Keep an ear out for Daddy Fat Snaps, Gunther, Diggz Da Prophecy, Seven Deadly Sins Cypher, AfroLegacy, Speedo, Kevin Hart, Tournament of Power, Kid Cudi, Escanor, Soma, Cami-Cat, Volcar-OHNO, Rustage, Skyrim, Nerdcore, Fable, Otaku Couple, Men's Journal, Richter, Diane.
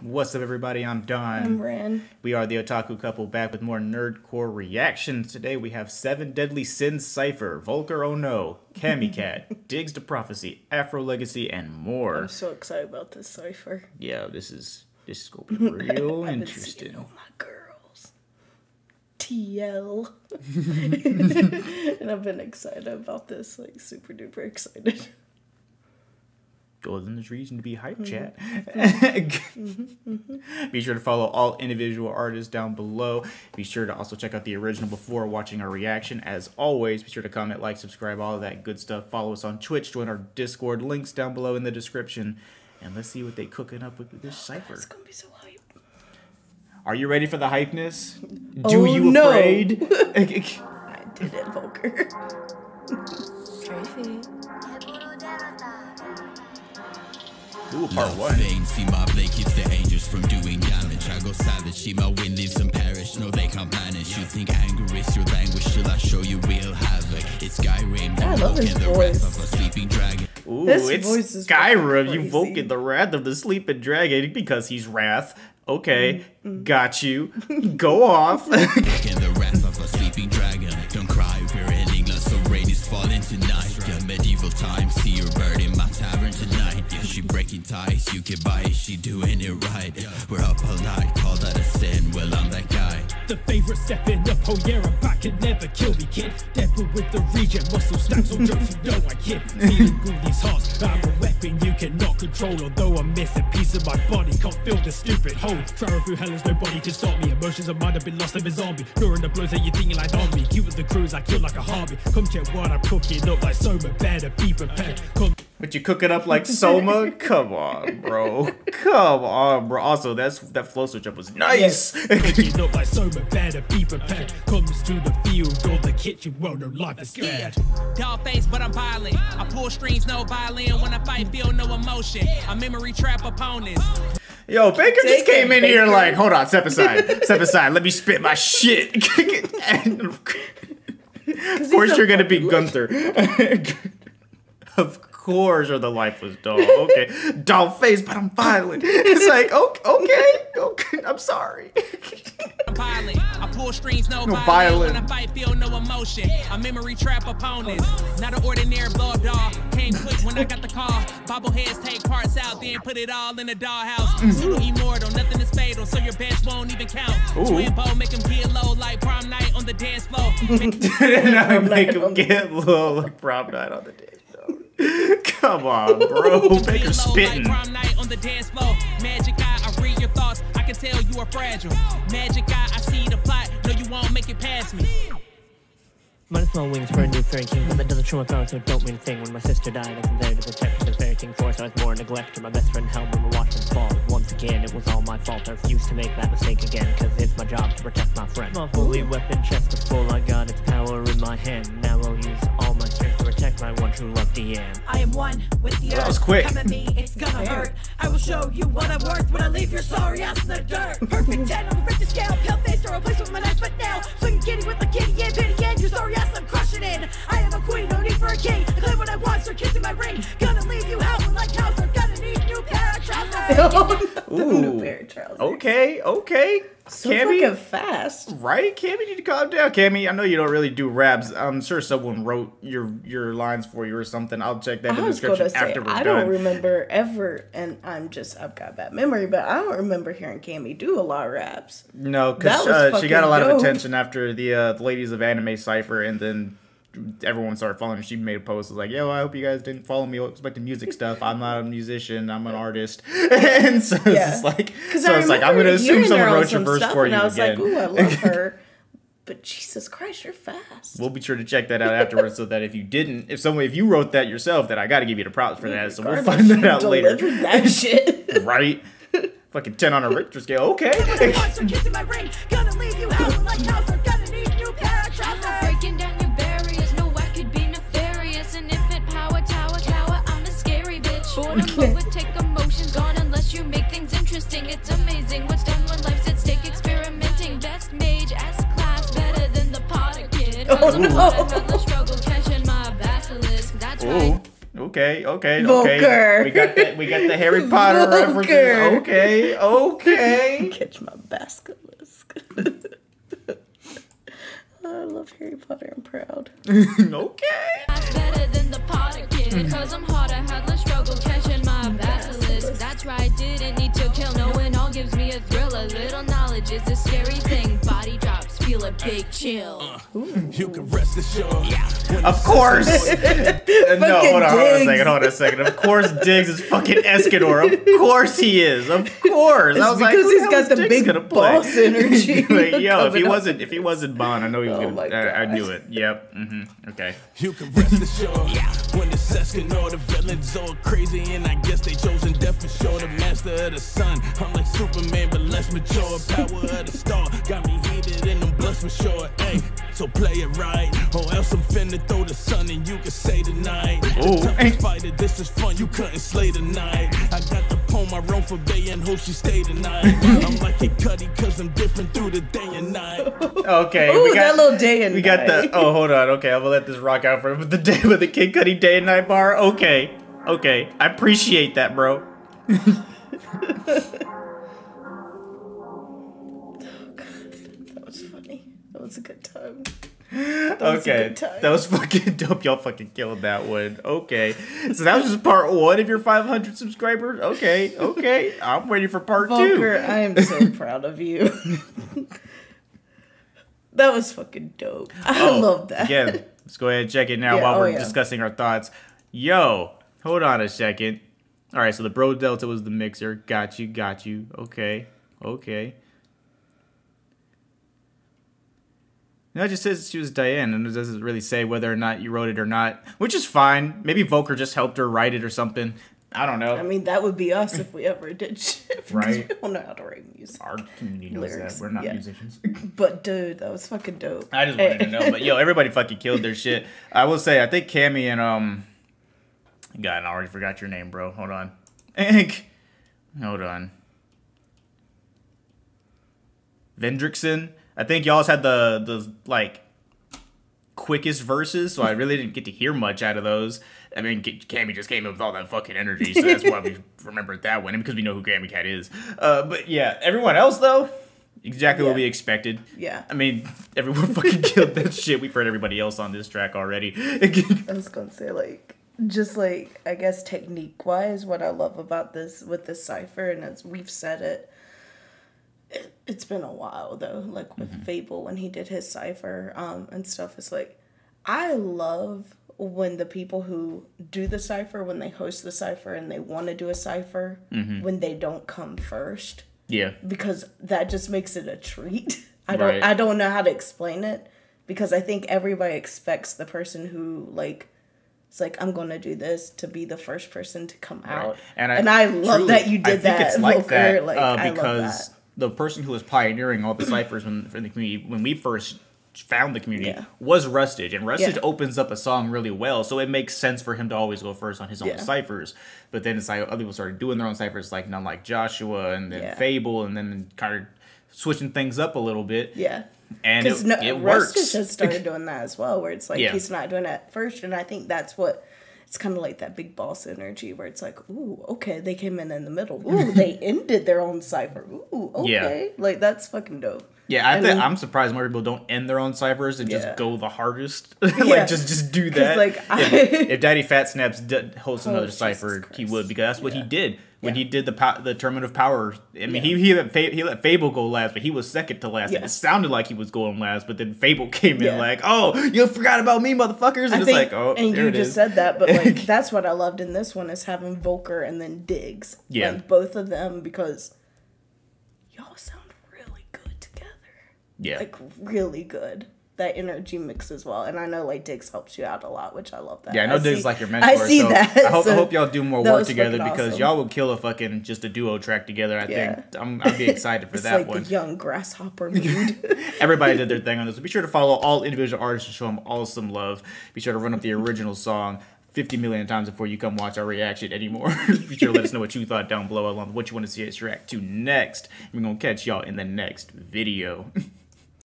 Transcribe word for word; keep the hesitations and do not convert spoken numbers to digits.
What's up, everybody? I'm Don. I'm Bran. We are the Otaku Couple, back with more nerdcore reactions. Today we have Seven Deadly Sins Cypher, Volcar-O H N O, Cami-Cat, Diggz Da Prophecy, Afro Legacy, and more. I'm so excited about this cypher. Yeah, this is this is gonna be real I've interesting. Been seeing all my girls, T L, and I've been excited about this, like super duper excited. Well, then there's reason to be hype, mm-hmm. chat. Mm-hmm. Be sure to follow all individual artists down below. Be sure to also check out the original before watching our reaction. As always, be sure to comment, like, subscribe, all of that good stuff. Follow us on Twitch, join our Discord. Links down below in the description. And let's see what they cooking up with this cypher. It's going to be so hype. Are you ready for the hypeness? Oh, Do you no. afraid? I did it, Volcar. Ooh, part one. I go savage, she my wind leaves some parish. No, they can't banish. You think anger is your language? Till I show you real havoc. It's Skyrim. I love his voice. Of a sleeping dragon. Ooh, this it's voice is Skyrim. You Vulcan the wrath of the sleeping dragon because he's wrath. Okay, mm-hmm. got you. Go off. The wrath of a sleeping dragon. Don't cry, we're ending. Lots of rain is falling tonight. Yeah, medieval times. See your bird in my tavern tonight. She breaking ties, you can buy it, she doing it right. We're up all night, call that a sin, well I'm that guy. The favorite stepping up, oh yeah, I'm back, could never kill me, kid. Devil with the region, muscle snaps on drugs, you know I kid. Feeling all these hearts, I'm a weapon you cannot control. Although I miss a piece of my body, can't fill the stupid hole. Travel through hell is nobody can stop me. Emotions of mine have been lost, I'm a zombie. Luring the blows that you're thinking like on me. Cute with the crews, I kill like a hobby. Come check what I'm cooking up like Soma, better be prepared. Come But you cook it up like Soma? Come on, bro. Come on, bro. Also, that's that flow switch up was nice. Cooking up like Soma, better be prepared. Comes to the field or the kitchen, well, no life is scared. Dog face, but I'm violent. I pull strings, no violin. When I fight, feel no emotion. I memory trap opponents. Yo, Baker Take just came it, in Baker. Here like, hold on, step aside. Step aside. Let me spit my shit. Of course you're going to be Gunther. Of course. Course, or the lifeless dog. Okay, dog face, but I'm violent. It's like, okay, okay, okay I'm sorry. I'm violent. I pull strings, no, no violent. When I fight, feel no emotion. A memory trap opponents. Not an ordinary blood dog. Came quick when I got the call. Bobbleheads take parts out, then put it all in a dollhouse. Pseudo immortal, nothing is fatal, so your bench won't even count. Ooh. Twin bow, make him get low like prom night on the dance floor. no, make him get low like prom night on the dance. Come on, bro. Baker spitting. Prom night on the dance floor. Magic eye, I read your thoughts. I can tell you are fragile. Magic eye, I see the plot. No, you won't make it past me. My small wings for a new fairy king, but that doesn't show my power, so it don't mean a thing. When my sister died, I considered to protect her, the fairy king force. I was more a neglecter. My best friend helped me watch him fall. Once again, it was all my fault. I refused to make that mistake again, because it's my job to protect my friend. My fully weapon chest is full. I got its power in my hand. Now I'll use all my strength. I want to love the end. I am one with the earth. Quick. Come at me, it's gonna hurt. I will show you what I'm worth when I leave your sorry ass in the dirt. Perfect ten on the Richter scale, pale face or replace with my knife, but now swing kitty with the kitty and pity again. Your sorry ass, I'm crushing in. I am a queen, no need for a king. I claim what I want, start kissing my ring. Gonna leave you out with like cows. I'm gonna need new pair of trousers. Ooh. New pair of trousers. Okay, okay. So Cammy, fucking fast, right? Cammy, you need to calm down. Cammy, I know you don't really do raps. I'm sure someone wrote your your lines for you or something. I'll check that in the description after we're done. I don't remember ever, and I'm just I've got bad memory, but I don't remember hearing Cammy do a lot of raps. No, because uh, she got a lot of attention after the uh, the Ladies of Anime Cypher, and then everyone started following her. She made a post that was like, yo, I hope you guys didn't follow me expecting music stuff. I'm not a musician. I'm an artist. And so yeah. it's like, so it's like I'm going to assume someone wrote your verse for you again. I was again. like, ooh, I love her. But Jesus Christ, you're fast. We'll be sure to check that out afterwards so that if you didn't, if someone, if you wrote that yourself, then I got to give you the props for that. So we'll find that out later. That shit. Right? Fucking ten on a Richter scale. Okay. Gonna leave you out like house. I'm gonna need new pair of trousers. Breaking down your barriers. No, I could be nefarious. And if it power, tower, cower, I'm a scary bitch. Boredom overtake emotions gone unless you make things interesting. It's amazing what's done when life's at stake. Experimenting. Best mage, S class, better than the potter kid. Oh no. Struggle catching my basilisk. That's right. okay, okay, Volcar. okay. We got the, we got the Harry Potter Volcar. references. Okay, okay. Catch my basilisk. I love Harry Potter. I'm proud. Okay. I'm better than the Potter kid, 'cause I'm harder, had the struggle catching my basilisk. That's right, didn't need to kill. No one all gives me a thrill. A little knowledge is a scary thing. Body drops, feel a big chill. Ooh. You can rest assured. Yeah. Of course. No, hold on, hold on a second, hold on a second. Of course, Diggz is fucking Escanor. Of course he is. Of course. It's I was because like, because he's got the Diggz big boss play? energy. Like, yo, if he up. wasn't, if he wasn't Bond, I know he. Oh my God. I, I knew it. Yep. Mm-hmm. Okay. You can rest assured. Yeah. When the Escanor, the villains all crazy, and I guess they chosen death for sure. The master of the sun. I'm like Superman, but less mature. Power of the star got me heated and I'm blessed for sure. Hey, so play it right, or else I'm finna throw the sun and you can say tonight. Oh, fighter, this is fun. You couldn't slay tonight. I got the poem I wrote for Bay and hope she stay tonight. I'm like a cutty 'cause I'm different through the day and night. Okay. Ooh, we got. Day and we night. got the oh hold on okay I'm gonna let this rock out for the day with the Kid Cudi day and night bar. Okay, okay, I appreciate that, bro. Oh God, that was funny. That was a good time. That okay, good time. That was fucking dope. Y'all fucking killed that one. Okay, so that was just part one of your five hundred subscribers. Okay, okay, I'm waiting for part Volcar, two. I am so proud of you. That was fucking dope. I oh, love that. Yeah, let's go ahead and check it now yeah, while oh we're yeah. discussing our thoughts. Yo, hold on a second. All right, so the Bro Delta was the mixer. Got you, got you. Okay, okay. No, it just says she was Diane, and it doesn't really say whether or not you wrote it or not, which is fine. Maybe Volcar just helped her write it or something. I don't know. I mean, that would be us if we ever did shit. Right. We don't know how to write music. Our community knows that. We're not yeah. musicians. But, dude, that was fucking dope. I just wanted to know. But, yo, everybody fucking killed their shit. I will say, I think Cami and, um... God, I already forgot your name, bro. Hold on. Hold on. Vendrickson. I think y'all's had the, the, like... quickest verses, so I really didn't get to hear much out of those. I mean, Cami just came up with all that fucking energy, so that's why we remembered that one, and because we know who Cami-Cat is. Uh, but yeah, everyone else, though, exactly yeah. what we expected. Yeah. I mean, everyone fucking killed that shit. We've heard everybody else on this track already. I was gonna say, like, just like, I guess technique-wise, what I love about this, with this cypher, and as we've said it, it's been a while though, like with mm-hmm. Fable when he did his cypher um and stuff. It's like, I love when the people who do the cypher, when they host the cypher and they want to do a cypher, mm-hmm. when they don't come first. Yeah. Because that just makes it a treat. I don't right. I don't know how to explain it, because I think everybody expects the person who, like, it's like, I'm going to do this to be the first person to come right. out. And I, and I love truly, that you did I think that. It's like Volcar, that like, uh, because I love that. The person who was pioneering all the ciphers when in the community, when we first found the community, yeah. was Rustage, and Rustage yeah. opens up a song really well, so it makes sense for him to always go first on his own yeah. ciphers. But then it's like other people started doing their own ciphers, like None Like Joshua, and then yeah. Fable, and then kind of switching things up a little bit. Yeah, and it, no, it works. Rustage has started doing that as well, where it's like yeah. he's not doing that first, and I think that's what. It's kind of like that big boss energy where it's like, ooh, okay, they came in in the middle. Ooh, they ended their own cypher. Ooh, okay. Yeah. Like, that's fucking dope. Yeah, I think I'm surprised more people don't end their own cyphers and yeah. just go the hardest. like, yeah. just just do that. Like, if, I, if Daddy Fat Snaps did, hosts oh, another Jesus cypher, Christ. he would, because that's what yeah. he did. When yeah. he did the the Tournament of Power, I mean, yeah. he he let, Fable, he let Fable go last, but he was second to last. Yeah. And it sounded like he was going last, but then Fable came yeah. in like, oh, you forgot about me, motherfuckers. And I it's think, like, oh, and there you it just is. said that, but like, that's what I loved in this one is having Volcar and then Diggz. Yeah. Like, both of them, because y'all sound really good together. Yeah. Like, really good. That energy mix as well, and I know like Diggz helps you out a lot, which I love that. Yeah, I know I Diggz see, like your mentor. I see so that. I hope, so I hope y'all do more work together, because awesome. y'all will kill a fucking just a duo track together. I yeah. think I'm I'd be excited for it's that like one. The young grasshopper mood. Everybody did their thing on this. Be sure to follow all individual artists and show them awesome love. Be sure to run up the original song fifty million times before you come watch our reaction anymore. Be sure to let us know what you thought down below, along with what you want to see us react to next. We're gonna catch y'all in the next video.